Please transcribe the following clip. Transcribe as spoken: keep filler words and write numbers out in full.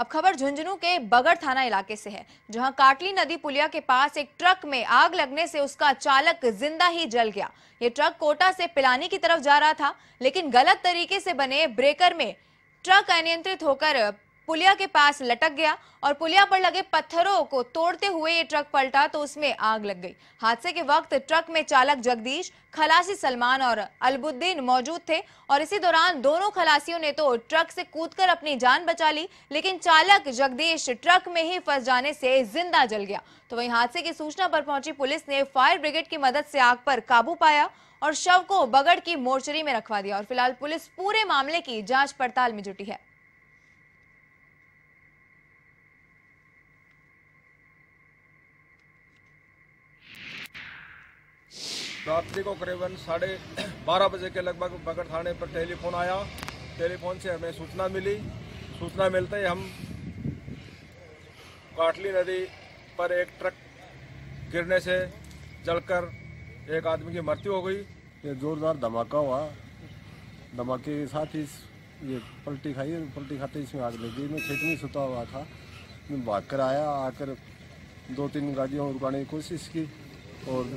अब खबर झुंझुनू के बगड़ थाना इलाके से है, जहां काटली नदी पुलिया के पास एक ट्रक में आग लगने से उसका चालक जिंदा ही जल गया। ये ट्रक कोटा से पिलानी की तरफ जा रहा था, लेकिन गलत तरीके से बने ब्रेकर में ट्रक अनियंत्रित होकर पुलिया के पास लटक गया और पुलिया पर लगे पत्थरों को तोड़ते हुए ये ट्रक पलटा तो उसमें आग लग गई। हादसे के वक्त ट्रक में चालक जगदीश, खलासी सलमान और अलबुद्दीन मौजूद थे और इसी दौरान दोनों खलासियों ने तो ट्रक से कूदकर अपनी जान बचा ली, लेकिन चालक जगदीश ट्रक में ही फंस जाने से जिंदा जल गया। तो वहीं हादसे की सूचना पर पहुंची पुलिस ने फायर ब्रिगेड की मदद से आग पर काबू पाया और शव को बगड़ की मोर्चरी में रखवा दिया और फिलहाल पुलिस पूरे मामले की जाँच पड़ताल में जुटी है। रात्रि को करीबन साढ़े बारह बजे के लगभग बगड़ थाने पर टेलीफोन आया। टेलीफोन से हमें सूचना मिली। सूचना मिलते ही हम काटली नदी पर एक ट्रक गिरने से जलकर एक आदमी की मृत्यु हो गई। ये जोरदार धमाका हुआ, धमाके के साथ ही ये पलटी खाई, पलटी खाते इसमें आग लगी। मैं खेत में सुता हुआ था, मैं भागकर आया, आकर दो तीन गाड़ियों रुकाने की कोशिश की। और